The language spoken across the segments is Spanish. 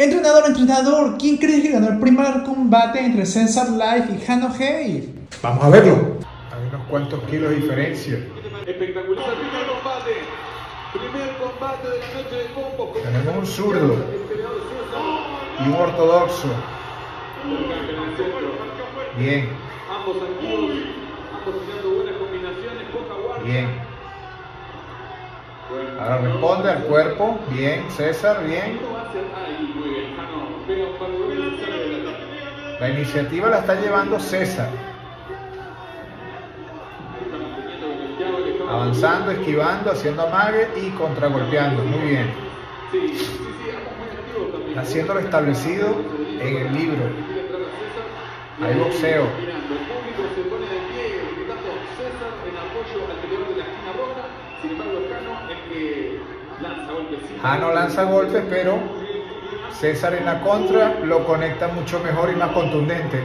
Entrenador, ¿quién crees que ganó el primer combate entre CesarLive y JanoJey? Vamos a verlo. Hay unos cuantos kilos de diferencia. Espectacular, primer combate de la noche de combo. Tenemos un zurdo y un ortodoxo. Bien. Ambos activos, ambos haciendo buenas combinaciones, poca guardia. Bien. Ahora responde al cuerpo. Bien, César, bien. La iniciativa la está llevando César. Avanzando, esquivando, haciendo amague y contragolpeando. Muy bien. Haciéndolo establecido en el libro. Hay boxeo. Jano lanza golpes, pero César en la contra lo conecta mucho mejor y más contundente.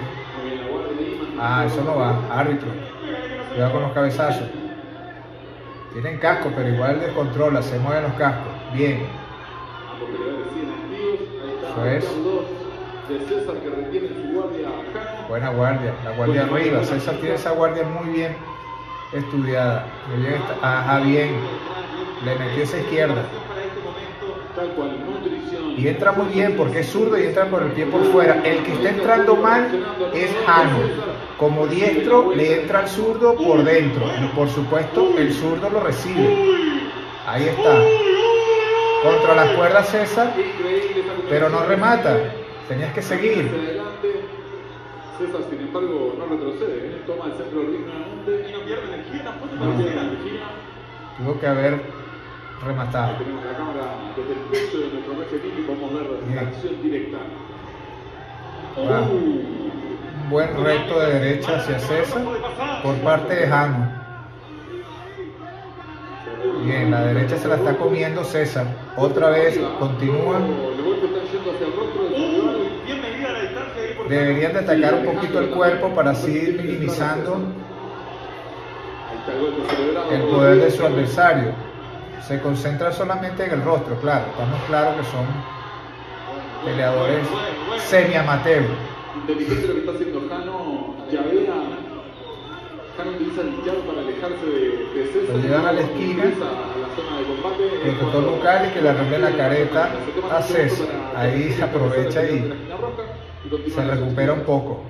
Ah, eso no va, árbitro. Cuidado con los cabezazos. Tienen casco, pero igual descontrola, se mueven los cascos. Bien. Eso es. Buena guardia, la guardia arriba. César tiene esa guardia muy bien estudiada. Ajá, bien. Le metió esa izquierda. Y entra muy bien porque es zurdo y entra por el pie por fuera. El que está entrando mal es Jano. Como diestro le entra al zurdo por dentro. Y por supuesto el zurdo lo recibe. Ahí está. Contra las cuerdas César, pero no remata. Tenías que seguir. César, sin embargo, no retrocede. Toma el centro y no pierde energía, tampoco pierde energía. Tuvo que haber rematado. Tenemos la cámara desde el pecho de nuestro receptor y vamos a ver la acción directa. Un buen recto de derecha hacia César por parte de Jano. Bien, la derecha se la está comiendo César. Otra vez continúa. Deberían de atacar un poquito el cuerpo para así ir minimizando el poder de su adversario. Se concentra solamente en el rostro, claro. Estamos claros que son peleadores semi-amateur. Inteligente lo que está haciendo Jano. Llavea. Jano utiliza el jab para alejarse de César. Lo llevan a la esquina. El doctor Lucarelli que le arregla la careta a César. Ahí se aprovecha y se recupera un poco.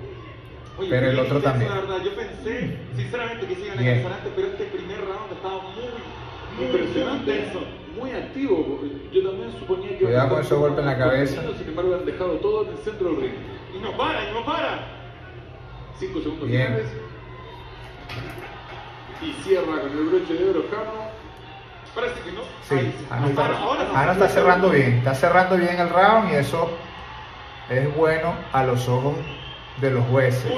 Pero el otro también. Yo pensé, sinceramente, que se iban a cansar antes, pero este primer round estaba muy impresionante, muy activo. Yo también suponía que... Cuidado con esos golpes en la cabeza. Sin embargo, han dejado todo en el centro del ring. Y no para, y no para. 5 segundos finales. Y cierra con el broche de oro Jano. Parece que no. Sí, ahora está cerrando bien. Está cerrando bien el round y eso es bueno a los ojos de los jueces.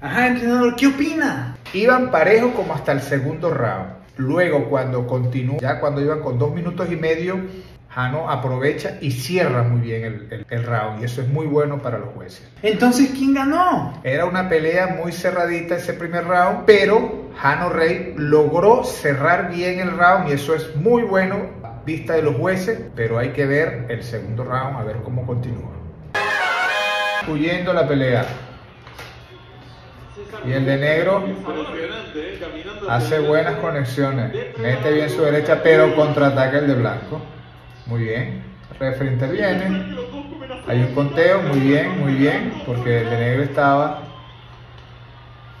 Ajá, entrenador, ¿qué opina? Iban parejos como hasta el segundo round. Luego cuando continuó, ya cuando iban con 2 minutos y medio, Jano aprovecha y cierra muy bien el round. Y eso es muy bueno para los jueces. Entonces, ¿quién ganó? Era una pelea muy cerradita ese primer round, pero JanoJey logró cerrar bien el round. Y eso es muy bueno a vista de los jueces. Pero hay que ver el segundo round, a ver cómo continúa. Huyendo la pelea. Y el de negro hace buenas conexiones. Mete bien su derecha, pero contraataca el de blanco. Muy bien. Refri interviene. Hay un conteo. Muy bien. Porque el de negro estaba...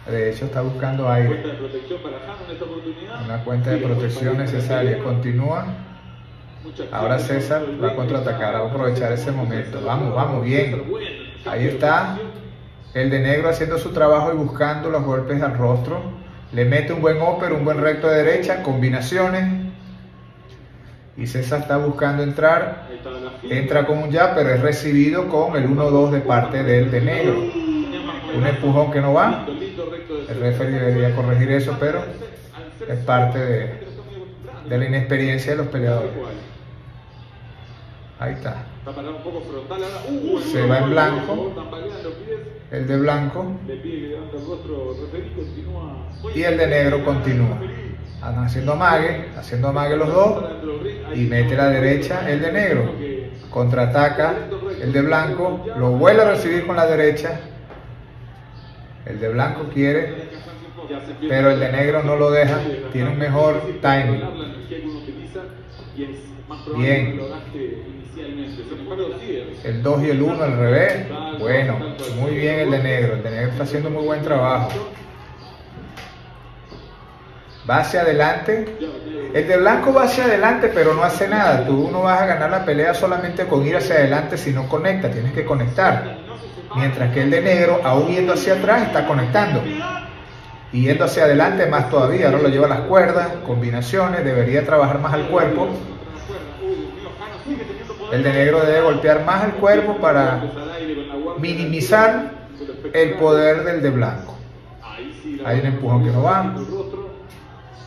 De hecho, está buscando aire. Una cuenta de protección necesaria. Continúa. Ahora César va a contraatacar. Va a aprovechar ese momento. Vamos, vamos. Bien. Ahí está. El de negro haciendo su trabajo y buscando los golpes al rostro. Le mete un buen upper, un buen recto de derecha, combinaciones. Y César está buscando entrar. Entra con un jab, pero es recibido con el 1-2 de parte del de negro. Un empujón que no va. El referee debería corregir eso, pero es parte de la inexperiencia de los peleadores. Ahí está. Se va en blanco. El de blanco. Y el de negro continúa. Andan haciendo amague los dos. Y mete la derecha el de negro. Contraataca el de blanco lo vuelve a recibir con la derecha, el de blanco quiere, pero el de negro no lo deja, tiene un mejor timing. Bien, el 2 y el 1 al revés. Bueno, muy bien el de negro, el de negro está haciendo muy buen trabajo, va hacia adelante. El de blanco va hacia adelante pero no hace nada. Tú no vas a ganar la pelea solamente con ir hacia adelante si no conecta, tienes que conectar. Mientras que el de negro, aún yendo hacia atrás, está conectando. Y yendo hacia adelante más todavía, ahora lo lleva a las cuerdas, combinaciones, debería trabajar más al cuerpo. El de negro debe golpear más al cuerpo para minimizar el poder del de blanco. Hay un empujón que no va.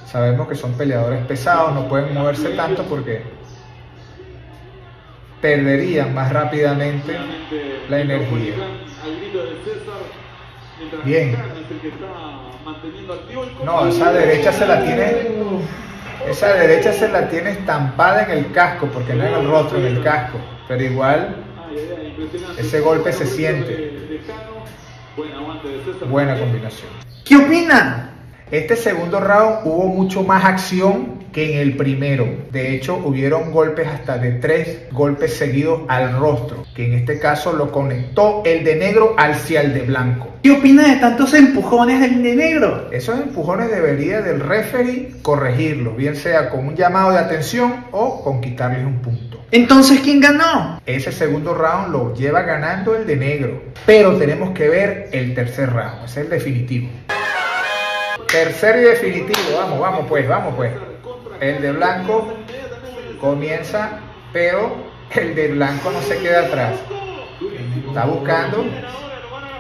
Sabemos que son peleadores pesados, no pueden moverse tanto porque perderían más rápidamente la energía. Bien. No, esa derecha se la tiene, esa derecha se la tiene estampada en el casco, porque no en el rostro, en el casco, pero igual ese golpe se siente. Buena combinación. ¿Qué opinan? Este segundo round hubo mucho más acción que en el primero. De hecho, hubieron golpes hasta de 3 golpes seguidos al rostro, que en este caso lo conectó el de negro hacia el de blanco. ¿Qué opinas de tantos empujones del de negro? Esos empujones debería del referee corregirlos, bien sea con un llamado de atención o con quitarles un punto. Entonces, ¿quién ganó? Ese segundo round lo lleva ganando el de negro, pero tenemos que ver el tercer round, es el definitivo. Tercero y definitivo, vamos, vamos pues, vamos pues. El de blanco comienza, pero el de blanco no se queda atrás. Está buscando.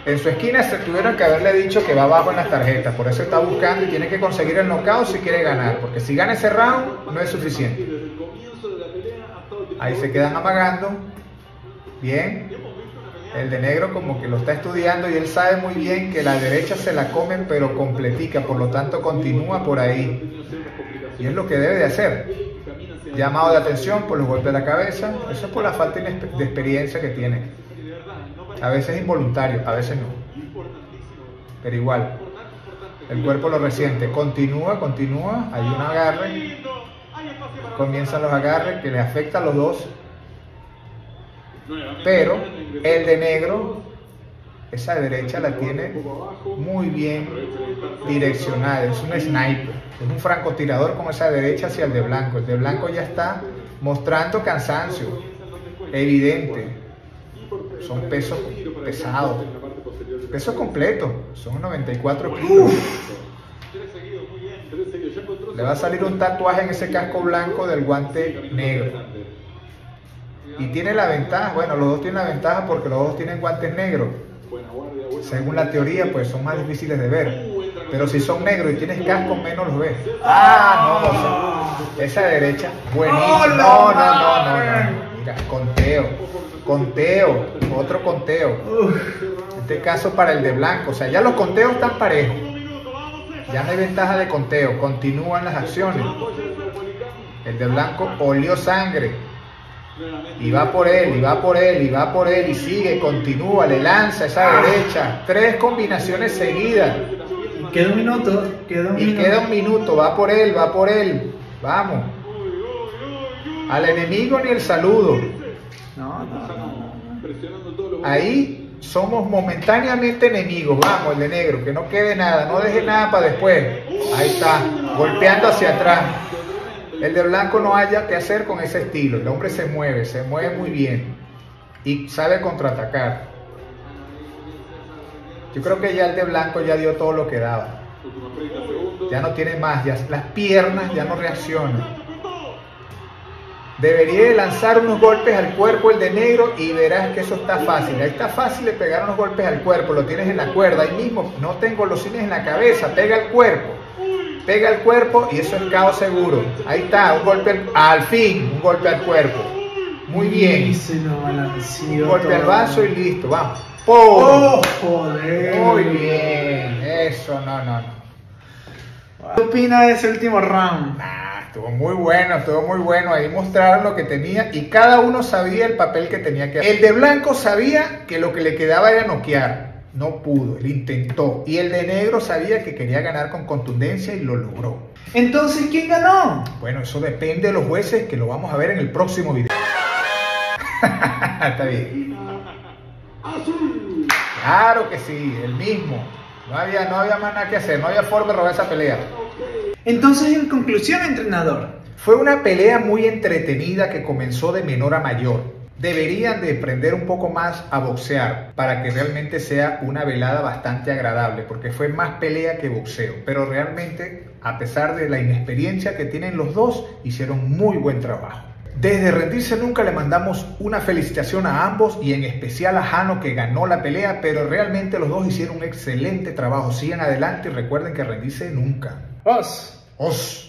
En su esquina se tuvieron que haberle dicho que va abajo en las tarjetas, por eso está buscando y tiene que conseguir el knockout si quiere ganar, porque si gana ese round no es suficiente. Ahí se quedan amagando. Bien. El de negro como que lo está estudiando y él sabe muy bien que la derecha se la comen pero completica, por lo tanto continúa por ahí. Y es lo que debe de hacer. Llamado de atención por los golpes de la cabeza, eso es por la falta de experiencia que tiene. A veces involuntario, a veces no. Pero igual, el cuerpo lo resiente. Continúa, continúa, hay un agarre. Comienzan los agarres que le afectan a los dos. Pero el de negro, esa derecha la tiene muy bien direccionada, es un sniper, es un francotirador con esa derecha hacia el de blanco. El de blanco ya está mostrando cansancio, evidente, son pesos pesados, pesos completos, son 94 kilos. Le va a salir un tatuaje en ese casco blanco del guante negro. Y tiene la ventaja, bueno, los dos tienen la ventaja porque los dos tienen guantes negros. Según la teoría, pues son más difíciles de ver. Pero si son negros y tienes casco, menos los ves. Ah, no, esa derecha, buenísimo. No, no, no, no, no. Mira, conteo, conteo, otro conteo. En este caso para el de blanco, o sea, ya los conteos están parejos. Ya no hay ventaja de conteo, continúan las acciones. El de blanco olió sangre. Y va por él, y va por él, y va por él, y sigue, continúa, le lanza esa derecha. 3 combinaciones seguidas. Queda un minuto, queda un minuto. Y queda un minuto, va por él, va por él. Vamos. Al enemigo ni el saludo. No, no, no. Ahí somos momentáneamente enemigos. Vamos, el de negro, que no quede nada, no deje nada para después. Ahí está, golpeando hacia atrás. El de blanco no haya que hacer con ese estilo. El hombre se mueve muy bien y sabe contraatacar. Yo creo que ya el de blanco ya dio todo lo que daba. Ya no tiene más, ya las piernas ya no reaccionan. Debería de lanzar unos golpes al cuerpo el de negro y verás que eso está fácil. Ahí está fácil de pegar unos golpes al cuerpo, lo tienes en la cuerda, ahí mismo, no tengo los cines en la cabeza, pega el cuerpo. Pega el cuerpo y eso es caos seguro. Ahí está, un golpe al fin, un golpe al cuerpo. Muy bien. Un golpe al vaso y listo, vamos. ¡Oh, joder! Muy bien, eso, no, no, no. ¿Qué opinas de ese último round? Nah, estuvo muy bueno, ahí mostraron lo que tenía y cada uno sabía el papel que tenía que hacer. El de blanco sabía que lo que le quedaba era noquear, no pudo, él intentó, y el de negro sabía que quería ganar con contundencia y lo logró. Entonces, ¿quién ganó? Bueno, eso depende de los jueces, que lo vamos a ver en el próximo video. Está bien. Claro que sí, el mismo. No había más nada que hacer, no había forma de robar esa pelea. Entonces, en conclusión, entrenador, fue una pelea muy entretenida que comenzó de menor a mayor. Deberían de aprender un poco más a boxear para que realmente sea una velada bastante agradable, porque fue más pelea que boxeo. Pero realmente, a pesar de la inexperiencia que tienen los dos, hicieron muy buen trabajo. Desde Rendirse Nunca le mandamos una felicitación a ambos y en especial a Jano, que ganó la pelea, pero realmente los dos hicieron un excelente trabajo. Sigan adelante y recuerden que Rendirse Nunca. ¡Os! ¡Os!